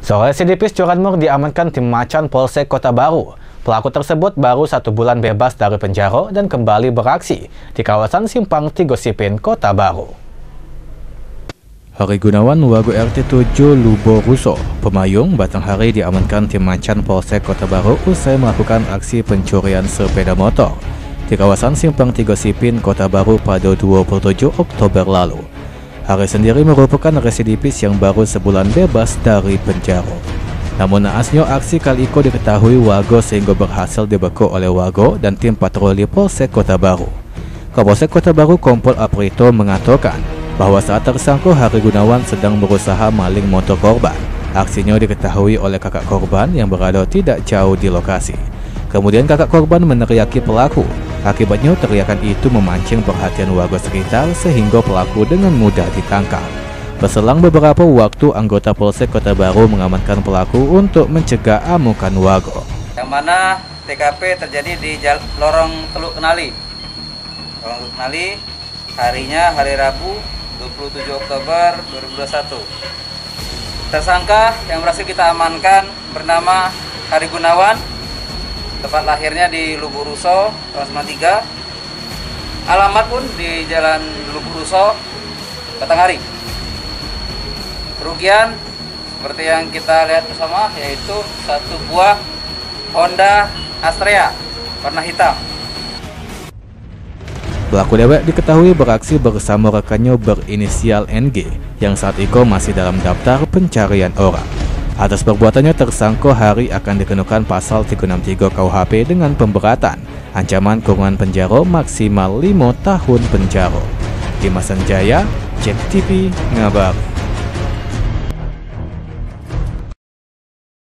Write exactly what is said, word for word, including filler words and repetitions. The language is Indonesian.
Seorang residivis curanmor diamankan tim Macan Polsek Kota Baru. Pelaku tersebut baru satu bulan bebas dari penjara dan kembali beraksi di kawasan Simpang Tigosipin, Kota Baru. Hari Gunawan, Wago R T tujuh Lubuk Ruso, Pemayung, Batanghari diamankan tim Macan Polsek Kota Baru usai melakukan aksi pencurian sepeda motor di kawasan Simpang Tigosipin, Kota Baru pada dua puluh tujuh Oktober lalu. Hari sendiri merupakan residivis yang baru sebulan bebas dari penjara. Namun naasnya aksi kali itu diketahui Wago sehingga berhasil dibeku oleh Wago dan tim patroli Polsek Kota Baru. Kapolsek Kota Baru Kompol Aprito mengatakan bahwa saat tersangka Hari Gunawan sedang berusaha maling motor korban. Aksinya diketahui oleh kakak korban yang berada tidak jauh di lokasi. Kemudian kakak korban meneriaki pelaku. Akibatnya teriakan itu memancing perhatian warga sekitar sehingga pelaku dengan mudah ditangkap. Berselang beberapa waktu, anggota Polsek Kota Baru mengamankan pelaku untuk mencegah amukan Wago. Yang mana T K P terjadi di Lorong Teluk Kenali. Lorong Teluk Kenali, harinya hari Rabu dua puluh tujuh Oktober dua ribu dua puluh satu. Tersangka yang berhasil kita amankan bernama Hari Gunawan. Tempat lahirnya di Lubuk Ruso, tahun sembilan puluh tiga. Alamat pun di Jalan Lubuk Ruso, Ketangari. Kerugian seperti yang kita lihat bersama, yaitu satu buah Honda Astraea warna hitam. Pelaku dewek diketahui beraksi bersama rekannya berinisial N G yang saat itu masih dalam daftar pencarian orang. Atas perbuatannya, tersangka Hari akan dikenakan pasal tiga enam tiga K U H P dengan pemberatan, ancaman kurungan penjara maksimal lima tahun penjara. Di Masanjaya, C T V, Ngabar.